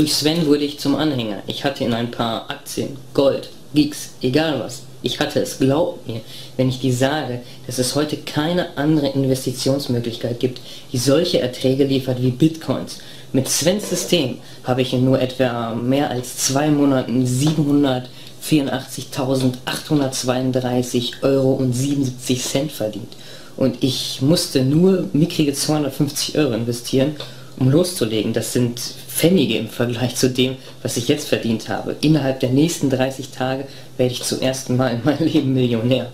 Durch Sven wurde ich zum Anhänger. Ich hatte in ein paar Aktien, Gold, Geeks, egal was. Ich hatte es, glaubt mir, wenn ich dir sage, dass es heute keine andere Investitionsmöglichkeit gibt, die solche Erträge liefert wie Bitcoins. Mit Svens System habe ich in nur etwa mehr als 2 Monaten 784.832,77 € verdient. Und ich musste nur mickrige 250 € investieren, um loszulegen. Das sind Pfennige im Vergleich zu dem, was ich jetzt verdient habe. Innerhalb der nächsten 30 Tage werde ich zum ersten Mal in meinem Leben Millionär.